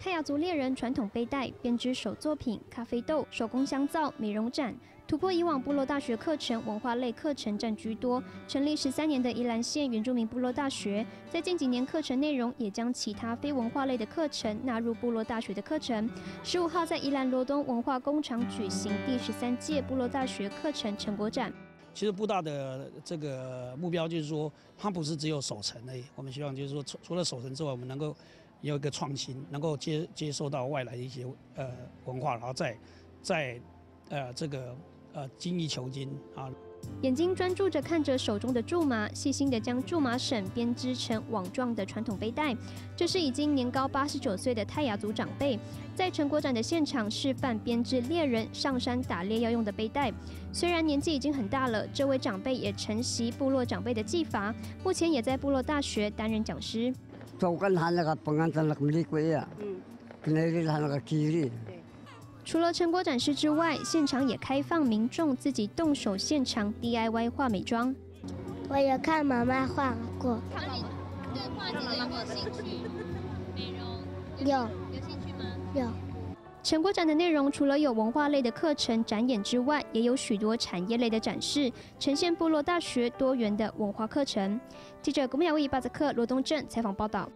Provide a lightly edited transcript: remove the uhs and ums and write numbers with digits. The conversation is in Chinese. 泰雅族猎人传统背带、编织手作品、咖啡豆、手工香皂、美容展，突破以往部落大学课程文化类课程占居多。成立13年的宜兰县原住民部落大学，在近几年课程内容也将其他非文化类的课程纳入部落大学的课程。15号在宜兰罗东文化工厂举行第13届部落大学课程成果展。 其实布大的这个目标就是说，它不是只有守成而已。我们希望就是说，除了守成之外，我们能够有一个创新，能够接受到外来的一些文化，然后再精益求精啊。 眼睛专注着看着手中的苎麻，细心地将苎麻绳编织成网状的传统背带。这是已经年高89岁的泰雅族长辈，在成果展的现场示范编织猎人上山打猎要用的背带。虽然年纪已经很大了，这位长辈也承袭部落长辈的技法，目前也在部落大学担任讲师。除了成果展示之外，现场也开放民众自己动手现场 DIY 画美妆。我有看妈妈画过。对画这个有没有兴趣？美容有兴趣吗？有。成果展的内容除了有文化类的课程展演之外，也有许多产业类的展示，呈现部落大学多元的文化课程。记者古木雅为巴泽克罗东镇采访报道。